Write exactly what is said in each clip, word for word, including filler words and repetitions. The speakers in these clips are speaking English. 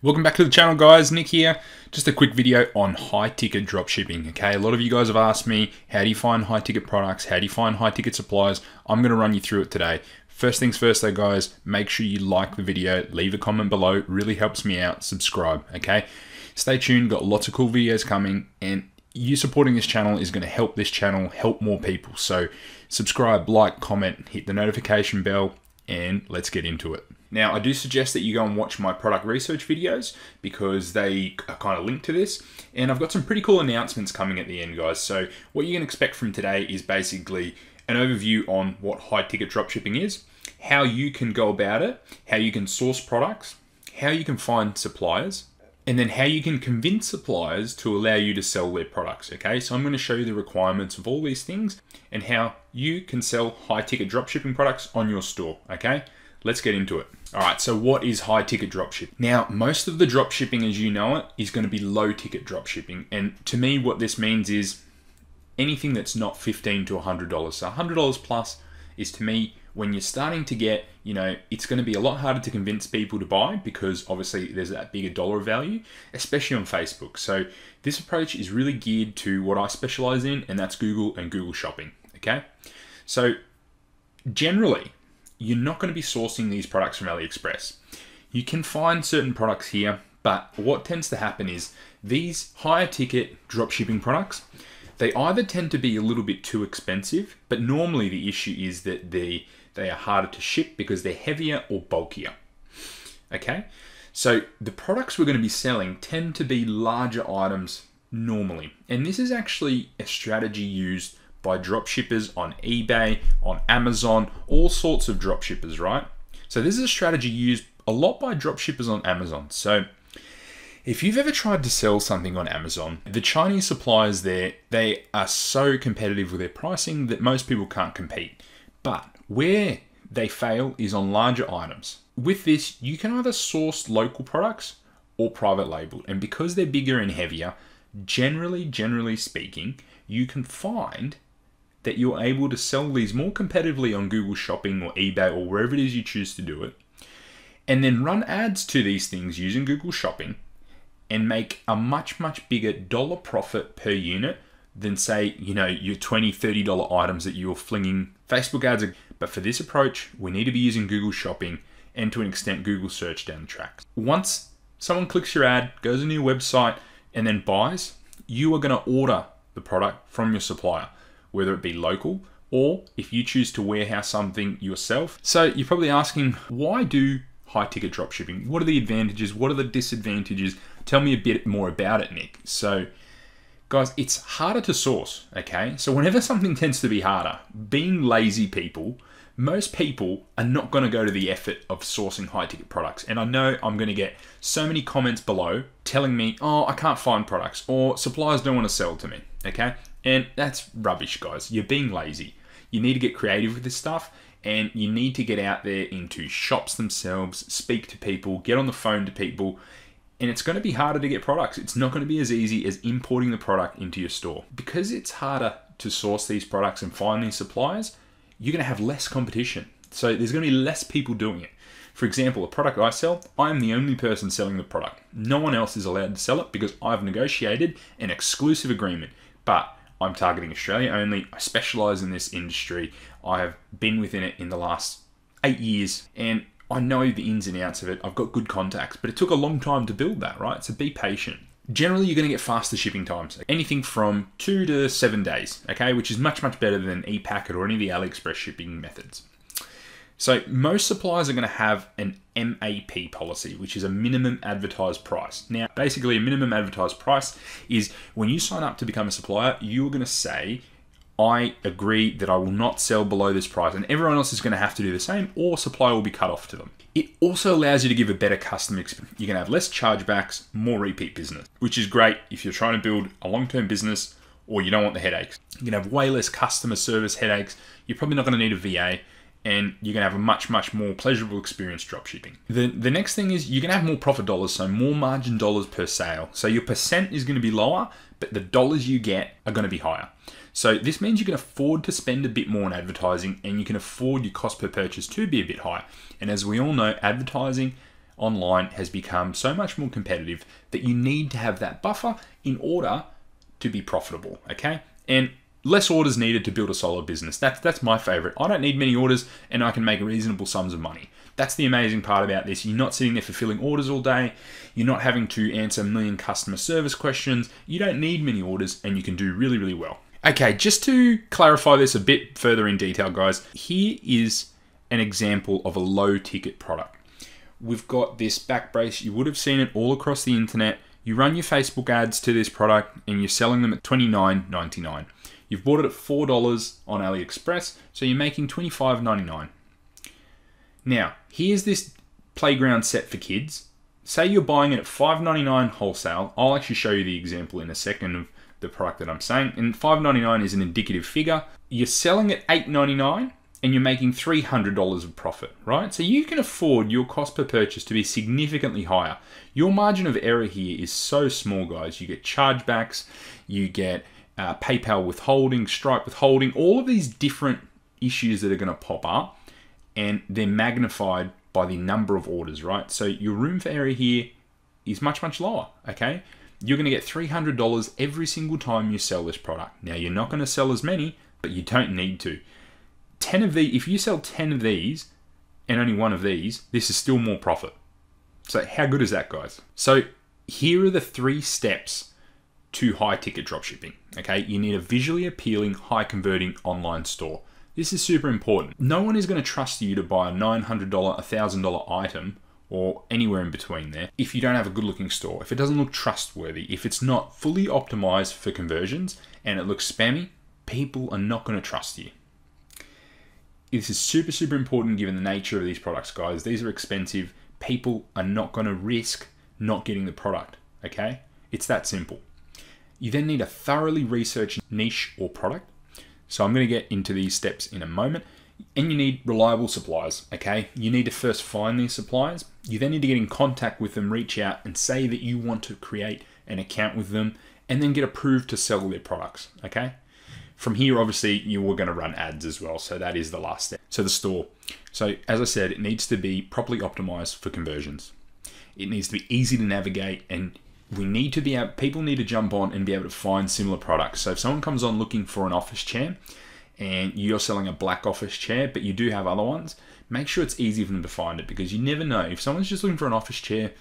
Welcome back to the channel, guys. Nick here. Just a quick video on high ticket dropshipping. Okay, a lot of you guys have asked me, how do you find high ticket products? How do you find high ticket supplies? I'm going to run you through it today. First things first though, guys, make sure you like the video, leave a comment below, it really helps me out, subscribe, okay? Stay tuned, got lots of cool videos coming, and you supporting this channel is going to help this channel help more people. So subscribe, like, comment, hit the notification bell, and let's get into it. Now, I do suggest that you go and watch my product research videos because they are kind of linked to this. And I've got some pretty cool announcements coming at the end, guys. So what you can expect from today is basically an overview on what high ticket dropshipping is, how you can go about it, how you can source products, how you can find suppliers, and then how you can convince suppliers to allow you to sell their products, okay? So I'm gonna show you the requirements of all these things and how you can sell high ticket dropshipping products on your store, okay? Let's get into it. All right, so what is high ticket dropshipping? Now, most of the dropshipping as you know it is gonna be low ticket dropshipping. And to me, what this means is anything that's not fifteen to a hundred dollars. So a hundred dollars plus is, to me, when you're starting to get, you know, it's gonna be a lot harder to convince people to buy because obviously there's that bigger dollar value, especially on Facebook. So this approach is really geared to what I specialize in, and that's Google and Google Shopping, okay? So generally, you're not gonna be sourcing these products from AliExpress. You can find certain products here, but what tends to happen is these higher ticket dropshipping products, they either tend to be a little bit too expensive, but normally the issue is that they, they are harder to ship because they're heavier or bulkier, okay? So the products we're gonna be selling tend to be larger items normally. And this is actually a strategy used by dropshippers on eBay, on Amazon, all sorts of dropshippers, right? So this is a strategy used a lot by dropshippers on Amazon. So if you've ever tried to sell something on Amazon, the Chinese suppliers there, they are so competitive with their pricing that most people can't compete. But where they fail is on larger items. With this, you can either source local products or private label. And because they're bigger and heavier, generally, generally speaking, you can find that you're able to sell these more competitively on Google Shopping or eBay or wherever it is you choose to do it. And then run ads to these things using Google Shopping and make a much, much bigger dollar profit per unit than, say, you know, your twenty, thirty dollar items that you're flinging Facebook ads. But for this approach, we need to be using Google Shopping and to an extent Google search down the track. Once someone clicks your ad, goes on your website and then buys, you are gonna order the product from your supplier, whether it be local or if you choose to warehouse something yourself. So you're probably asking, why do high ticket dropshipping? What are the advantages? What are the disadvantages? Tell me a bit more about it, Nick. So guys, it's harder to source, okay? So whenever something tends to be harder, being lazy people, most people are not gonna go to the effort of sourcing high ticket products. And I know I'm gonna get so many comments below telling me, oh, I can't find products or suppliers don't wanna sell to me, okay? And that's rubbish, guys. You're being lazy. You need to get creative with this stuff. And you need to get out there into shops themselves, speak to people, get on the phone to people, and it's gonna be harder to get products. It's not gonna be as easy as importing the product into your store. Because it's harder to source these products and find these suppliers, you're gonna have less competition. So there's gonna be less people doing it. For example, a product I sell, I am the only person selling the product. No one else is allowed to sell it because I've negotiated an exclusive agreement. But I'm targeting Australia only. I specialize in this industry. I have been within it in the last eight years and I know the ins and outs of it. I've got good contacts, but it took a long time to build that, right? So be patient. Generally, you're gonna get faster shipping times, anything from two to seven days, okay? Which is much, much better than e-packet or any of the AliExpress shipping methods. So most suppliers are gonna have an M A P policy, which is a minimum advertised price. Now, basically a minimum advertised price is when you sign up to become a supplier, you're gonna say, I agree that I will not sell below this price, and everyone else is gonna have to do the same or supply will be cut off to them. It also allows you to give a better customer experience. You're gonna have less chargebacks, more repeat business, which is great if you're trying to build a long-term business or you don't want the headaches. You're gonna have way less customer service headaches. You're probably not gonna need a V A. And you're gonna have a much, much more pleasurable experience dropshipping. The, the next thing is you're gonna have more profit dollars, so more margin dollars per sale. So your percent is gonna be lower, but the dollars you get are gonna be higher. So this means you can afford to spend a bit more on advertising and you can afford your cost per purchase to be a bit higher. And as we all know, advertising online has become so much more competitive that you need to have that buffer in order to be profitable, okay? And less orders needed to build a solid business. That's, that's my favorite. I don't need many orders and I can make reasonable sums of money. That's the amazing part about this. You're not sitting there fulfilling orders all day. You're not having to answer a million customer service questions. You don't need many orders and you can do really, really well. Okay, just to clarify this a bit further in detail, guys, here is an example of a low ticket product. We've got this back brace. You would have seen it all across the internet. You run your Facebook ads to this product and you're selling them at twenty-nine ninety-nine. You've bought it at four dollars on AliExpress, so you're making twenty-five ninety-nine. Now, here's this playground set for kids. Say you're buying it at five ninety-nine wholesale. I'll actually show you the example in a second of the product that I'm saying. And five ninety-nine is an indicative figure. You're selling at eight ninety-nine and you're making three hundred dollars of profit, right? So you can afford your cost per purchase to be significantly higher. Your margin of error here is so small, guys. You get chargebacks, you get Uh, PayPal withholding, Stripe withholding, all of these different issues that are going to pop up, and they're magnified by the number of orders, right? So your room for error here is much, much lower, okay? You're going to get three hundred dollars every single time you sell this product. Now, you're not going to sell as many, but you don't need to. ten of these, if you sell ten of these and only one of these, this is still more profit. So how good is that, guys? So here are the three steps to high ticket dropshipping, okay? You need a visually appealing, high converting online store. This is super important. No one is gonna trust you to buy a nine hundred dollar, one thousand dollar item or anywhere in between there if you don't have a good looking store, if it doesn't look trustworthy, if it's not fully optimized for conversions and it looks spammy, people are not gonna trust you. This is super, super important given the nature of these products, guys. These are expensive. People are not gonna risk not getting the product, okay? It's that simple. You then need a thoroughly researched niche or product. So I'm gonna get into these steps in a moment. And you need reliable suppliers, okay? You need to first find these suppliers. You then need to get in contact with them, reach out and say that you want to create an account with them and then get approved to sell their products, okay? From here, obviously, you were gonna run ads as well. So that is the last step. So the store. So as I said, it needs to be properly optimized for conversions. It needs to be easy to navigate, and we need to be able, people need to jump on and be able to find similar products. So if someone comes on looking for an office chair and you're selling a black office chair, but you do have other ones, make sure it's easy for them to find it, because you never know. If someone's just looking for an office chair,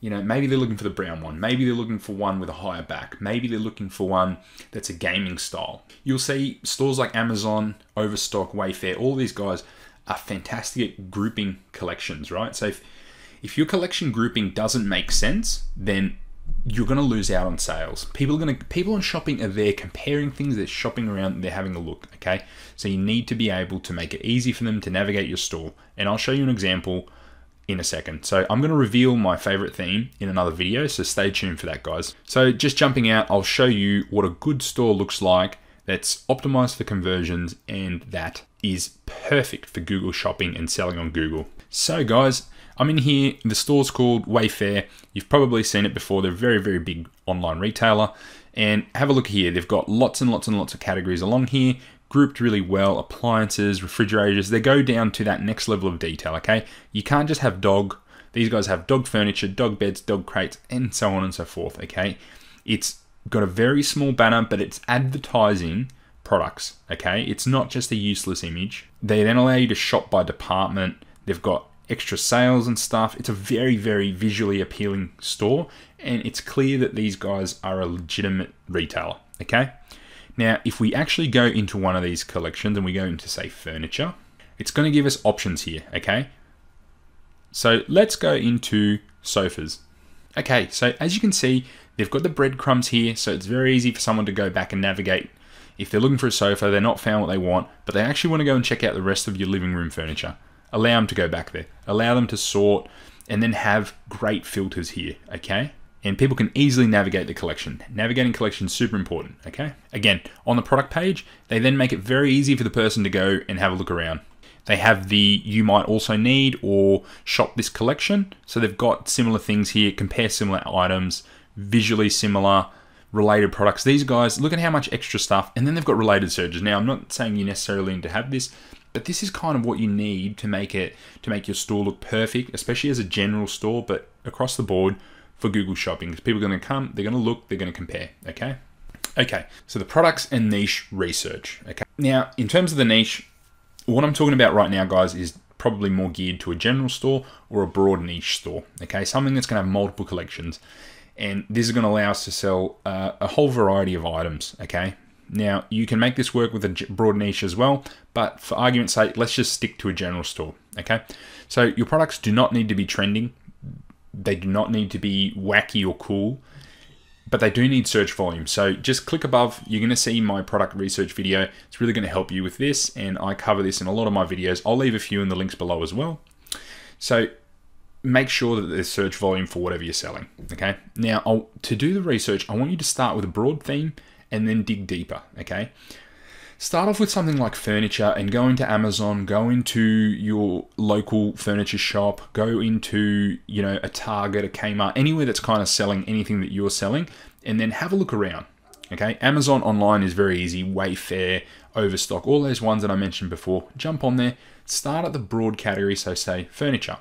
you know, maybe they're looking for the brown one. Maybe they're looking for one with a higher back. Maybe they're looking for one that's a gaming style. You'll see stores like Amazon, Overstock, Wayfair, all these guys are fantastic at grouping collections, right? So if, if your collection grouping doesn't make sense, then you're going to lose out on sales. People are going to, people on shopping are there comparing things, they're shopping around, they're having a look, okay? So you need to be able to make it easy for them to navigate your store. And I'll show you an example in a second. So I'm going to reveal my favorite theme in another video, so stay tuned for that, guys. So just jumping out, I'll show you what a good store looks like that's optimized for conversions and that is perfect for Google Shopping and selling on Google. So guys, I'm in here, the store's called Wayfair. You've probably seen it before. They're a very, very big online retailer. And have a look here. They've got lots and lots and lots of categories along here, grouped really well, appliances, refrigerators. They go down to that next level of detail, okay? You can't just have dog. These guys have dog furniture, dog beds, dog crates, and so on and so forth, okay? It's got a very small banner, but it's advertising products, okay? It's not just a useless image. They then allow you to shop by department. They've got extra sales and stuff. It's a very, very visually appealing store, and it's clear that these guys are a legitimate retailer, okay? Now, if we actually go into one of these collections and we go into, say, furniture, it's gonna give us options here, okay? So let's go into sofas. Okay, so as you can see, they've got the breadcrumbs here, so it's very easy for someone to go back and navigate. If they're looking for a sofa, they're not found what they want, but they actually wanna go and check out the rest of your living room furniture. Allow them to go back there, allow them to sort, and then have great filters here, okay? And people can easily navigate the collection. Navigating collection is super important, okay? Again, on the product page, they then make it very easy for the person to go and have a look around. They have the, you might also need, or shop this collection. So they've got similar things here, compare similar items, visually similar, related products. These guys, look at how much extra stuff, and then they've got related searches. Now, I'm not saying you necessarily need to have this, But this is kind of what you need to make it, to make your store look perfect, especially as a general store, but across the board for Google Shopping, because people are going to come, they're going to look, they're going to compare. Okay. Okay. So the products and niche research. Okay. Now, in terms of the niche, what I'm talking about right now, guys, is probably more geared to a general store or a broad niche store. Okay. Something that's going to have multiple collections. And this is going to allow us to sell uh, a whole variety of items. Okay. Now, you can make this work with a broad niche as well, but for argument's sake, let's just stick to a general store, okay? So your products do not need to be trending. They do not need to be wacky or cool, but they do need search volume. So just click above. You're going to see my product research video. It's really going to help you with this, and I cover this in a lot of my videos. I'll leave a few in the links below as well. So make sure that there's search volume for whatever you're selling, okay? Now, I'll, to do the research, I want you to start with a broad theme, and then dig deeper, okay? Start off with something like furniture and go into Amazon, go into your local furniture shop, go into, you know, a Target, a Kmart, anywhere that's kind of selling anything that you're selling, and then have a look around, okay? Amazon online is very easy, Wayfair, Overstock, all those ones that I mentioned before. Jump on there, start at the broad category, so say furniture.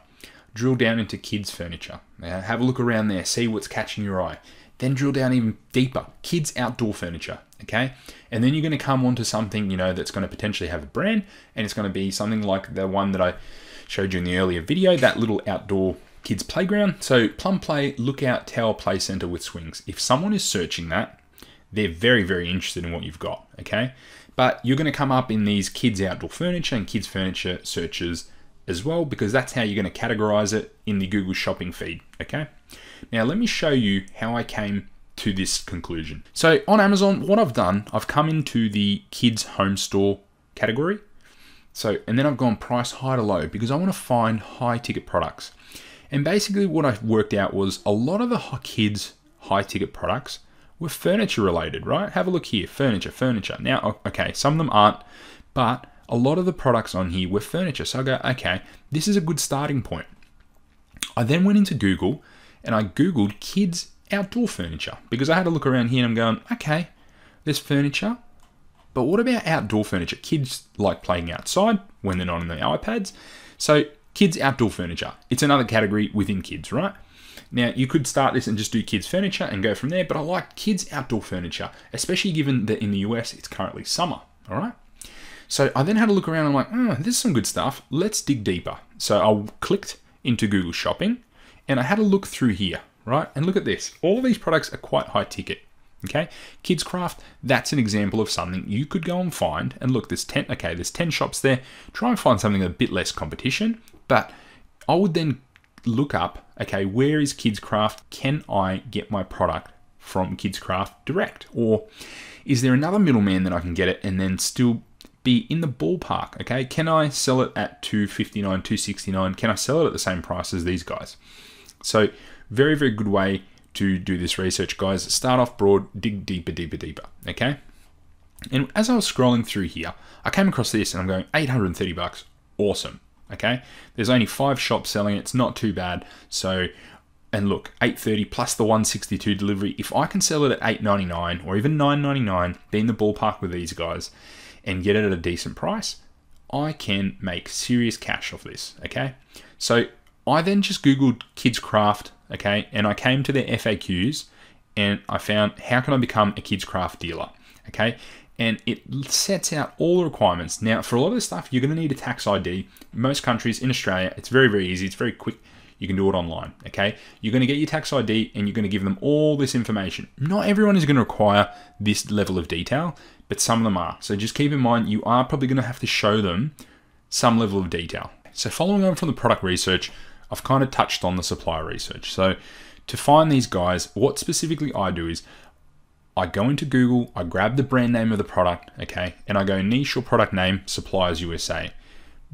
Drill down into kids' furniture. Now, have a look around there, see what's catching your eye. Then drill down even deeper, kids' outdoor furniture, okay? And then you're gonna come onto something, you know, that's gonna potentially have a brand, and it's gonna be something like the one that I showed you in the earlier video, that little outdoor kids' playground. So Plum Play Lookout Tower Play Center with swings. If someone is searching that, they're very, very interested in what you've got, okay? But you're gonna come up in these kids' outdoor furniture and kids' furniture searches as well, because that's how you're gonna categorize it in the Google Shopping feed, okay? Now, let me show you how I came to this conclusion. So on Amazon, what I've done, I've come into the kids home store category. So, and then I've gone price high to low because I want to find high ticket products. And basically what I worked out was a lot of the kids high ticket products were furniture related, right? Have a look here, furniture, furniture. Now, okay, some of them aren't, but a lot of the products on here were furniture. So I go, okay, this is a good starting point. I then went into Google and I Googled kids outdoor furniture because I had a look around here and I'm going, okay, there's furniture, but what about outdoor furniture? Kids like playing outside when they're not on their iPads. So kids outdoor furniture, it's another category within kids, right? Now you could start this and just do kids furniture and go from there, but I like kids outdoor furniture, especially given that in the U S it's currently summer, all right? So I then had a look around and I'm like, mm, there's some good stuff. Let's dig deeper. So I clicked into Google Shopping and I had a look through here, right? And look at this. All of these products are quite high ticket, okay? Kids Craft, that's an example of something you could go and find. And look, there's ten, okay, there's ten shops there. Try and find something with a bit less competition. But I would then look up, okay, where is Kids Craft? Can I get my product from Kids Craft direct? Or is there another middleman that I can get it and then still be in the ballpark, okay? Can I sell it at two fifty-nine, two sixty-nine? Can I sell it at the same price as these guys? So very, very good way to do this research, guys. Start off broad, dig deeper, deeper, deeper, okay? And as I was scrolling through here, I came across this and I'm going, eight hundred thirty bucks, awesome, okay? There's only five shops selling it, it's not too bad. So, and look, eight thirty plus the one sixty-two delivery, if I can sell it at eight ninety-nine or even nine ninety-nine, be in the ballpark with these guys and get it at a decent price, I can make serious cash off this, okay? So I then just Googled Kids Craft, okay? And I came to their F A Qs and I found, how can I become a Kids Craft dealer, okay? And it sets out all the requirements. Now, for a lot of this stuff, you're gonna need a tax I D. Most countries, in Australia, it's very, very easy, it's very quick. You can do it online, okay? You're gonna get your tax I D and you're gonna give them all this information. Not everyone is gonna require this level of detail, but some of them are. So just keep in mind, you are probably gonna have to show them some level of detail. So following on from the product research, I've kind of touched on the supplier research. So to find these guys, what specifically I do is I go into Google, I grab the brand name of the product, okay? And I go niche or product name, suppliers U S A.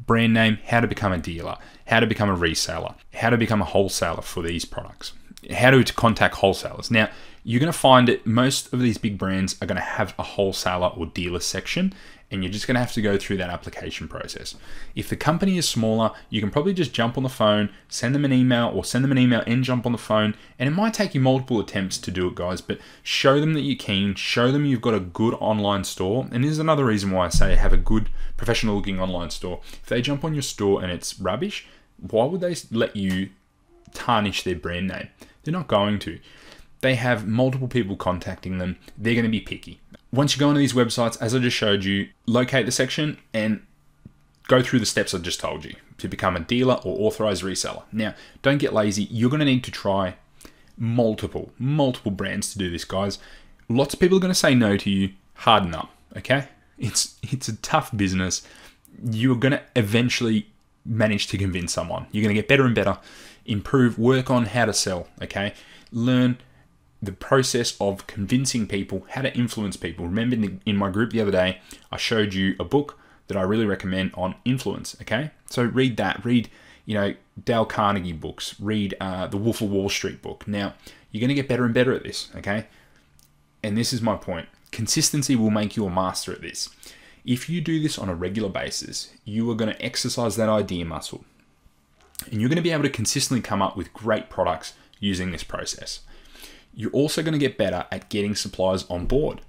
Brand name, how to become a dealer, how to become a reseller, how to become a wholesaler for these products, how to contact wholesalers. Now, you're gonna find it, most of these big brands are gonna have a wholesaler or dealer section, and you're just gonna have to go through that application process. If the company is smaller, you can probably just jump on the phone, send them an email, or send them an email and jump on the phone, and it might take you multiple attempts to do it, guys, but show them that you're keen, show them you've got a good online store, and this is another reason why I say have a good, professional-looking online store. If they jump on your store and it's rubbish, why would they let you tarnish their brand name? They're not going to. They have multiple people contacting them. They're going to be picky. Once you go into these websites, as I just showed you, locate the section and go through the steps I just told you to become a dealer or authorized reseller. Now, don't get lazy. You're going to need to try multiple, multiple brands to do this, guys. Lots of people are going to say no to you. Harden up, okay? It's, it's a tough business. You're going to eventually manage to convince someone. You're going to get better and better. Improve, work on how to sell, okay? Learn the process of convincing people, how to influence people. Remember in, the, in my group the other day, I showed you a book that I really recommend on influence, okay? So read that, read, you know, Dale Carnegie books, read uh, the Wolf of Wall Street book. Now, you're gonna get better and better at this, okay? And this is my point. Consistency will make you a master at this. If you do this on a regular basis, you are gonna exercise that idea muscle. And you're gonna be able to consistently come up with great products using this process. You're also going to get better at getting suppliers on board.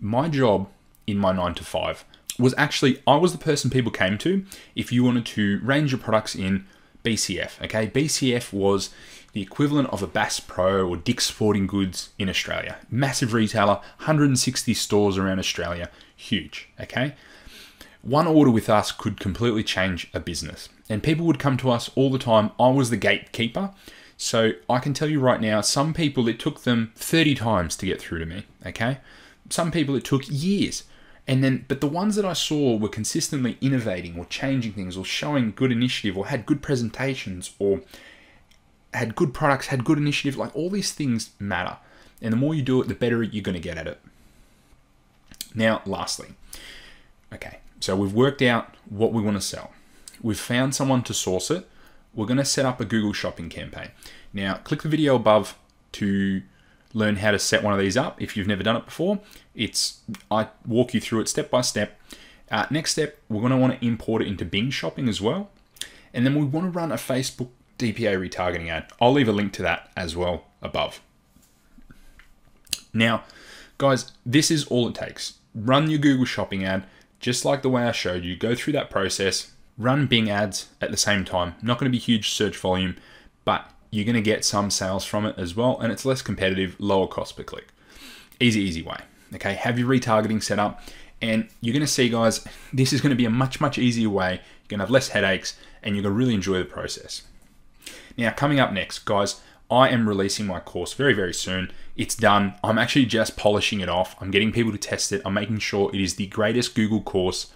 My job in my nine to five was actually, I was the person people came to if you wanted to range your products in B C F, okay? B C F was the equivalent of a Bass Pro or Dick's Sporting Goods in Australia. Massive retailer, one hundred sixty stores around Australia, huge, okay? One order with us could completely change a business. And people would come to us all the time. I was the gatekeeper. So I can tell you right now, some people, it took them thirty times to get through to me, okay? Some people it took years. And then, but the ones that I saw were consistently innovating or changing things or showing good initiative or had good presentations or had good products, had good initiative, like all these things matter. And the more you do it, the better you're gonna get at it. Now, lastly, okay, so we've worked out what we wanna sell. We've found someone to source it. We're going to set up a Google Shopping campaign. Now, click the video above to learn how to set one of these up. If you've never done it before, it's I walk you through it step by step. Uh, next step, we're going to want to import it into Bing Shopping as well. And then we want to run a Facebook D P A retargeting ad. I'll leave a link to that as well above. Now, guys, this is all it takes. Run your Google Shopping ad, just like the way I showed you. Go through that process. Run Bing ads at the same time. Not going to be huge search volume, but you're going to get some sales from it as well, and it's less competitive, lower cost per click. Easy, easy way. Okay, have your retargeting set up, and you're going to see, guys, this is going to be a much, much easier way. You're going to have less headaches, and you're going to really enjoy the process. Now, coming up next, guys, I am releasing my course very, very soon. It's done. I'm actually just polishing it off. I'm getting people to test it. I'm making sure it is the greatest Google course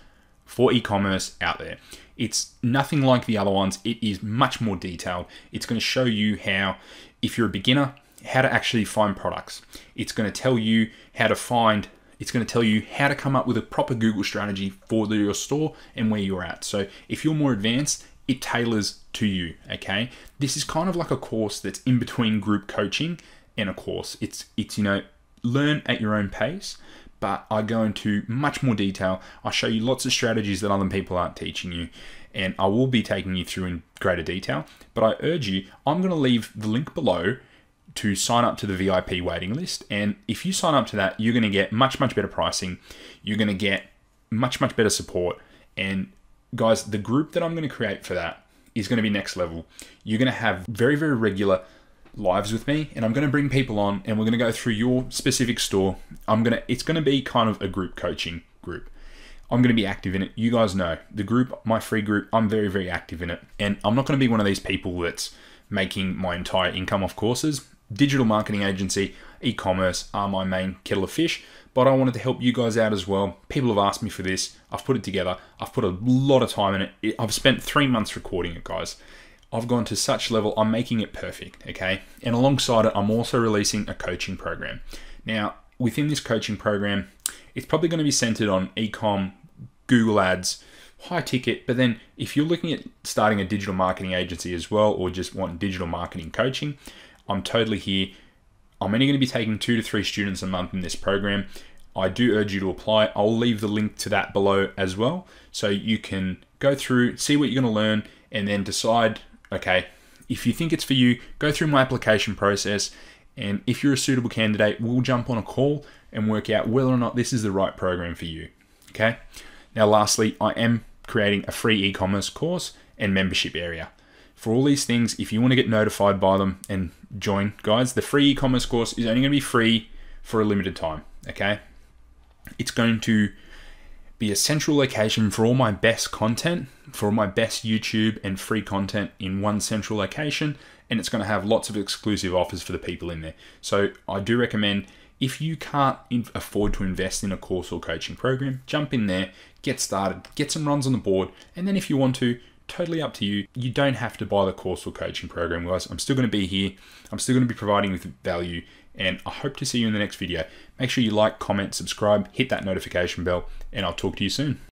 for e-commerce out there. It's nothing like the other ones. It is much more detailed. It's going to show you how, if you're a beginner, how to actually find products. It's going to tell you how to find, it's going to tell you how to come up with a proper Google strategy for your store and where you're at. So if you're more advanced, it tailors to you, okay? This is kind of like a course that's in between group coaching and a course. It's, it's you know, learn at your own pace, but I go into much more detail. I show you lots of strategies that other people aren't teaching you, and I will be taking you through in greater detail, but I urge you, I'm gonna leave the link below to sign up to the V I P waiting list, and if you sign up to that, you're gonna get much, much better pricing, you're gonna get much, much better support, and guys, the group that I'm gonna create for that is gonna be next level. You're gonna have very, very regular lives with me, and I'm going to bring people on, and we're going to go through your specific store. I'm going to, it's going to be kind of a group coaching group. I'm going to be active in it. You guys know the group, my free group, I'm very, very active in it. And I'm not going to be one of these people that's making my entire income off courses. Digital marketing agency, e-commerce are my main kettle of fish, but I wanted to help you guys out as well. People have asked me for this. I've put it together. I've put a lot of time in it. I've spent three months recording it, guys. I've gone to such level, I'm making it perfect, okay? And alongside it, I'm also releasing a coaching program. Now, within this coaching program, it's probably gonna be centered on e-com, Google ads, high ticket, but then if you're looking at starting a digital marketing agency as well, or just want digital marketing coaching, I'm totally here. I'm only gonna be taking two to three students a month in this program. I do urge you to apply. I'll leave the link to that below as well, so you can go through, see what you're going to learn, and then decide, okay, if you think it's for you, go through my application process, and if you're a suitable candidate, we'll jump on a call and work out whether or not this is the right program for you, okay? Now, lastly, I am creating a free e-commerce course and membership area. For all these things, if you want to get notified by them and join, guys, the free e-commerce course is only going to be free for a limited time, okay? It's going to be a central location for all my best content, for all my best YouTube and free content in one central location, and it's going to have lots of exclusive offers for the people in there. So I do recommend, if you can't afford to invest in a course or coaching program, jump in there, get started, get some runs on the board, and then if you want to, totally up to you. You don't have to buy the course or coaching program, guys. I'm still going to be here. I'm still going to be providing with value, and I hope to see you in the next video. Make sure you like, comment, subscribe, hit that notification bell, and I'll talk to you soon.